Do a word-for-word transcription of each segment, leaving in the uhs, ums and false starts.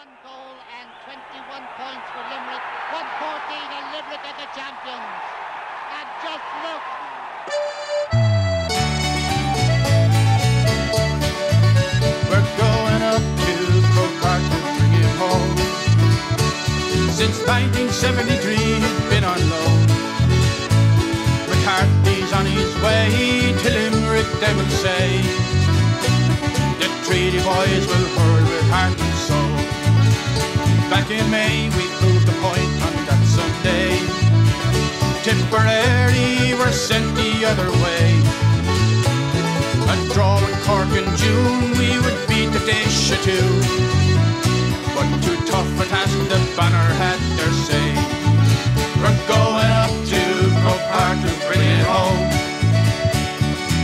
One goal and twenty-one points for Limerick. one fourteen and Limerick are the champions. And just look. We're going up to Croke Park to bring him home. Since nineteen seventy-three he's been on loan. McCarthy's on his way to Limerick, they will say. The treaty boys will hurl with heart and soul. Back in May we proved the point on that Sunday. Tipperary were sent the other way. A draw in Cork in June, we would beat the dish or two. But too tough a task, the banner had their say. We're going up to Croke Park to bring it home.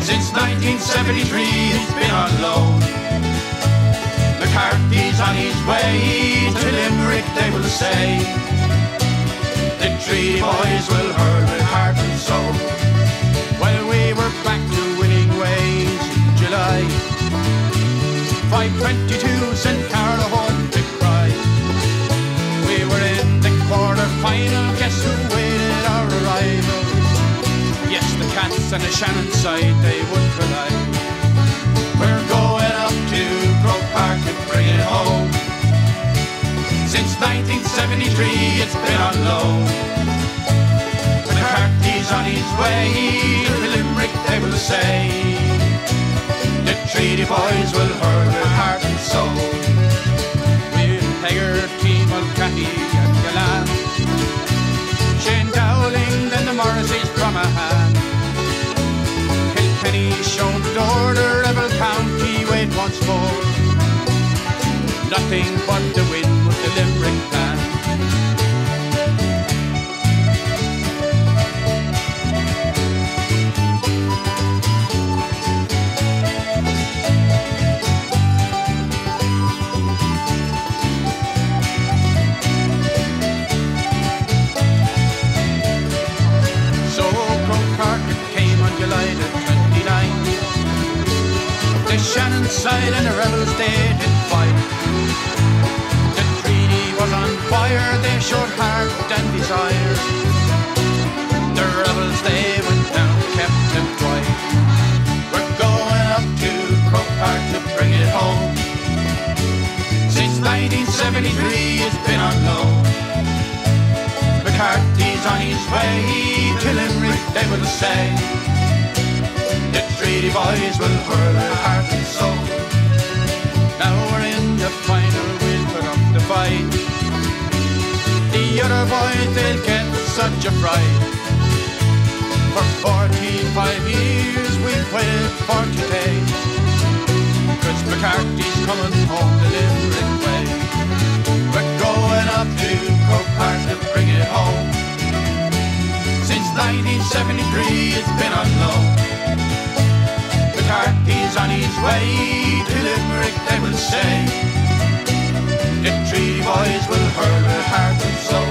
Since nineteen seventy-three he's been on loan. McCarthy's on his way to Limerick, they will say. The three boys will hurl with heart and soul. Well, we were back to winning ways in July. five twenty-two sent Carlow home to cry. We were in the quarter-final, guess who waited our arrival? Yes, the Cats and the Shannon side, they would rely. We're going up to Croke Park and bring it home. Since nineteen seventy-three it's been on loan. McCarthy's on his way to Limerick, they will say. The treaty boys will hurl with heart and soul. With Hegarty, Mulcahy and Gillane, Shane Dowling and the Morrisseys from Ahane. Kilkenny shown the order, rebel county wait once more. Nothing but the wind with the Limerick band. So Croke Park came on July the twenty-ninth. The Shannon side and the rebels they did fight. On fire, they showed heart and desire. The rebels, they went down, kept them quiet. We're going up to Croke Park to bring it home. Since nineteen seventy-three, it's been on loan. McCarthy's on his way to Limerick, they will say. The treaty boys will hurl their heart and soul. Now we're in the final, we'll put up the fight. The other boys, they'll get such a fright. For forty-five years we've waited for today. 'Cause McCarthy's coming home the Limerick way. We're going up to Croke Park to bring it home. Since nineteen seventy-three it's been on loan. McCarthy's on his way to Limerick, they will say. The three boys will hurl with heart and soul.